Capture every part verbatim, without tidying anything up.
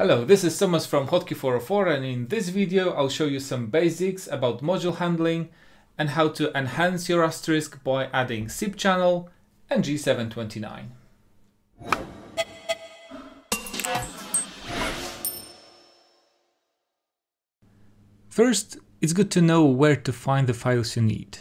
Hello, this is Thomas from Hotkey four oh four, and in this video I'll show you some basics about module handling and how to enhance your Asterisk by adding S I P channel and G seven twenty-nine. First, it's good to know where to find the files you need.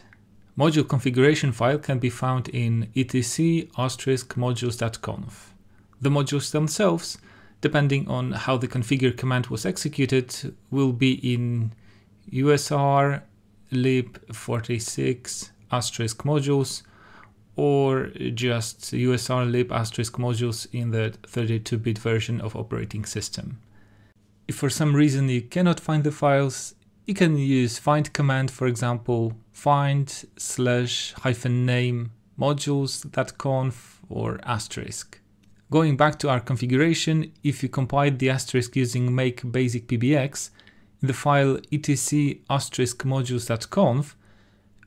Module configuration file can be found in etc asterisk modules dot conf. The modules themselves, depending on how the configure command was executed, will be in usr lib forty-six asterisk modules or just usr lib asterisk modules in the thirty-two bit version of operating system. If for some reason you cannot find the files, you can use find command, for example, find slash hyphen name modules dot conf or asterisk. Going back to our configuration, if you compiled the asterisk using make basic pbx, in the file etc asterisk modules dot conf,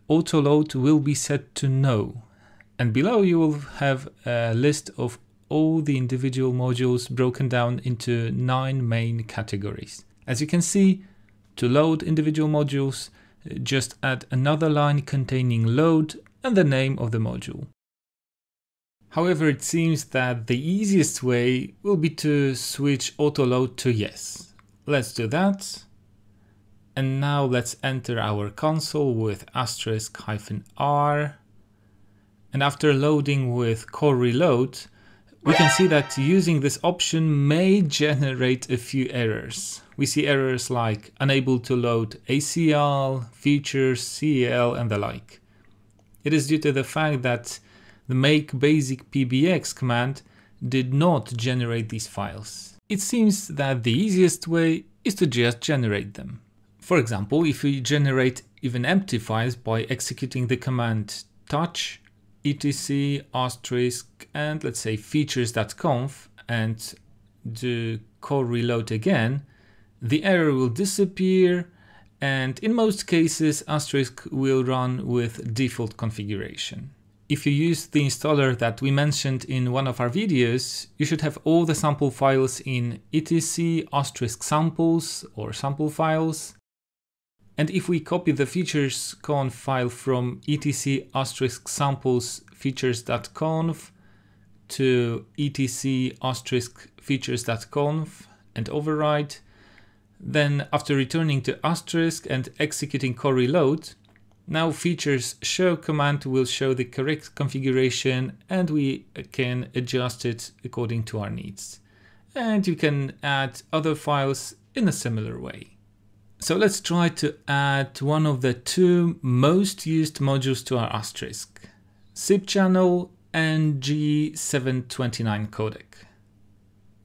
autoload will be set to no, and below you will have a list of all the individual modules broken down into nine main categories. As you can see, to load individual modules, just add another line containing load and the name of the module. However, it seems that the easiest way will be to switch autoload to yes. Let's do that. And now let's enter our console with asterisk hyphen R. And after loading with core reload, we can see that using this option may generate a few errors. We see errors like unable to load A C L, features, C E L and the like. It is due to the fact that the make basic pbx command did not generate these files. It seems that the easiest way is to just generate them. For example, if we generate even empty files by executing the command touch etc asterisk and let's say features dot conf and do core reload again, the error will disappear, and in most cases asterisk will run with default configuration. If you use the installer that we mentioned in one of our videos, you should have all the sample files in etc asterisk samples or sample files. And if we copy the features dot conf file from etc asterisk samples features dot conf to etc asterisk features dot conf and override, then after returning to asterisk and executing core reload, now features show command will show the correct configuration and we can adjust it according to our needs. And you can add other files in a similar way. So let's try to add one of the two most used modules to our asterisk, S I P channel and G seven twenty-nine codec.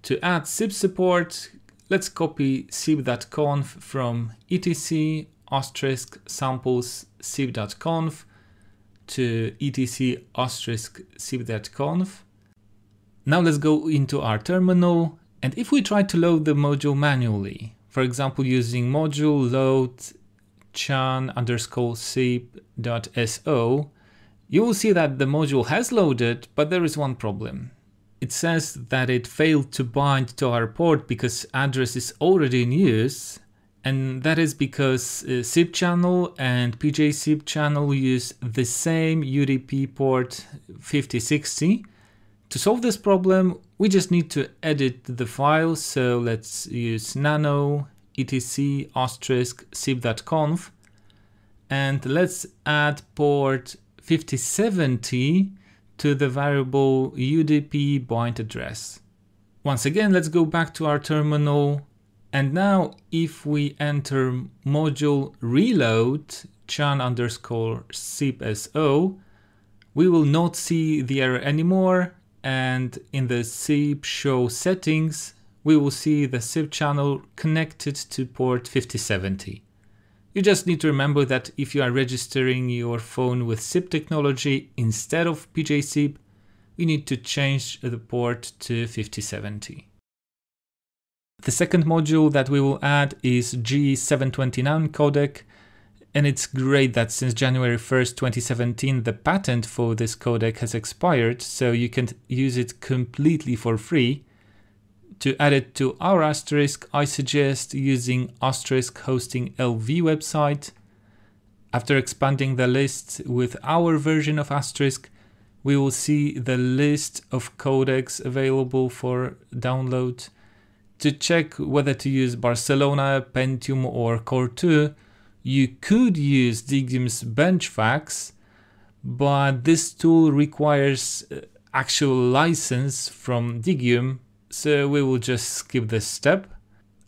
To add S I P support, let's copy sip dot conf from etc asterisk samples sip dot conf to etc asterisk sip dot conf. Now let's go into our terminal, and if we try to load the module manually, for example using module load chan underscore sip dot so, you will see that the module has loaded, but there is one problem. It says that it failed to bind to our port because address is already in use. And that is because uh, S I P channel and P J S I P channel use the same U D P port fifty sixty. To solve this problem, we just need to edit the file. So let's use nano etc asterisk sip dot conf and let's add port fifty seventy to the variable U D P bind address. Once again, let's go back to our terminal. And now if we enter module reload chan underscore sip so, we will not see the error anymore, and in the sip show settings we will see the S I P channel connected to port fifty seventy. You just need to remember that if you are registering your phone with S I P technology instead of P J S I P, you need to change the port to fifty seventy. The second module that we will add is G seven twenty-nine codec, and it's great that since January first twenty seventeen the patent for this codec has expired, so you can use it completely for free. To add it to our Asterisk, I suggest using Asterisk hosting L V website. After expanding the list with our version of Asterisk, we will see the list of codecs available for download. To check whether to use Barcelona, Pentium or Core two, you could use Digium's Benchfax, but this tool requires actual license from Digium, so we will just skip this step.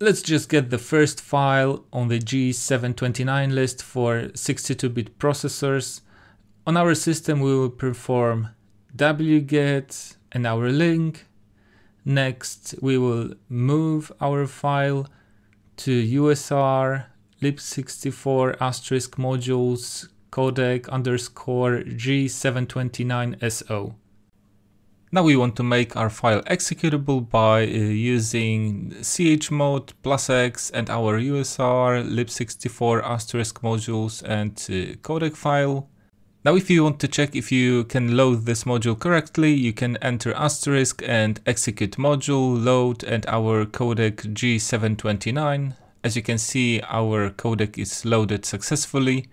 Let's just get the first file on the G seven twenty-nine list for sixty-two bit processors. On our system we will perform wget and our link. Next we will move our file to U S R lib sixty-four asterisk modules codec underscore G seven twenty-nine S O. Now we want to make our file executable by uh, using chmod plus x and our U S R lib sixty-four asterisk modules and uh, codec file. Now if you want to check if you can load this module correctly, you can enter asterisk and execute module load and our codec G seven twenty-nine. As you can see, our codec is loaded successfully.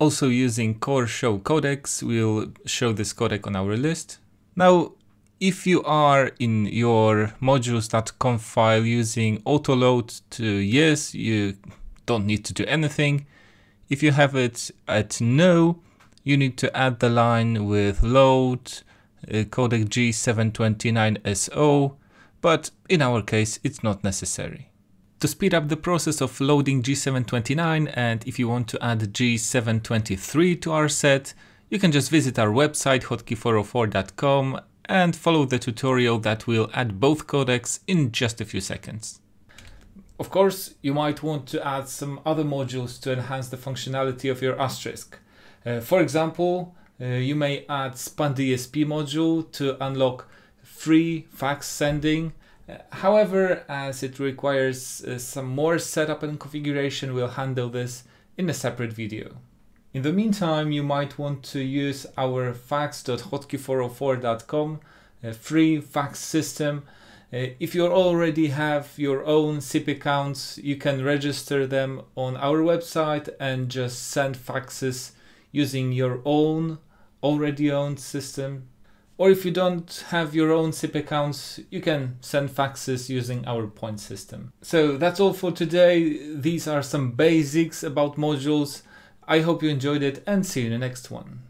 Also using core show codecs, we'll show this codec on our list. Now, if you are in your modules dot conf file using autoload to yes, you don't need to do anything. If you have it at no, you need to add the line with load uh, codec G seven twenty-nine S O, but in our case, it's not necessary. To speed up the process of loading G seven twenty-nine, and if you want to add G seven twenty-three to our set, you can just visit our website hotkey four oh four dot com and follow the tutorial that will add both codecs in just a few seconds. Of course, you might want to add some other modules to enhance the functionality of your Asterisk. Uh, for example, uh, you may add SPAN D S P module to unlock free fax sending. Uh, however, as it requires uh, some more setup and configuration, we'll handle this in a separate video. In the meantime, you might want to use our fax dot hotkey four oh four dot com uh, free fax system. Uh, if you already have your own S I P accounts, you can register them on our website and just send faxes using your own already owned system. Or if you don't have your own S I P accounts, you can send faxes using our point system. So that's all for today. These are some basics about modules. I hope you enjoyed it and see you in the next one.